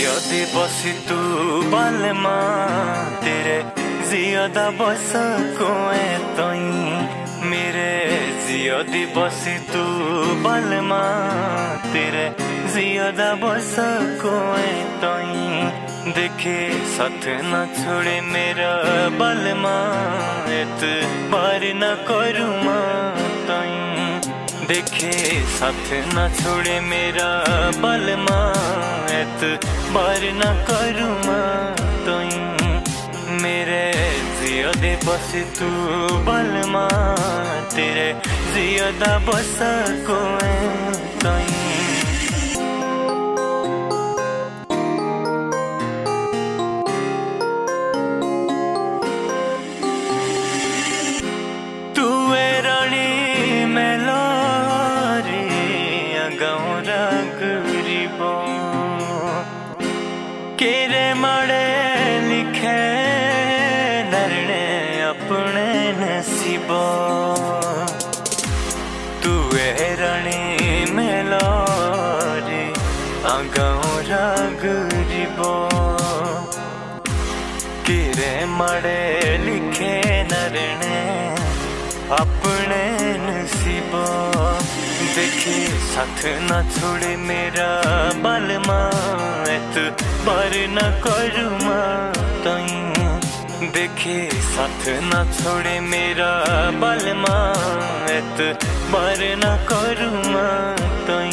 जियादे बस तू बालमा तेरे जियादा बस को मेरे जियादे बस तू बालमा तेरे जियादा बस को देखे साथ न छोड़े मेरा बालमा एत बार न करूँ माँ देखे साथ न छोड़े मेरा बालमा एत बार न करूँ माँ मेरे जियादे बस तू बालमा तेरे जियादा बस को केरे माड़े लिखे नरने अपने नसीबो तू ए रणी मेलोरी आगाओ रागरीबो केरे माड़े लिखे नरने अपने नसीबो देखे साथ ना छोड़े मेरा बालमा पर न करूँ माँ देखे साथ न छोड़े मेरा बालमा पर न करूँ माँ।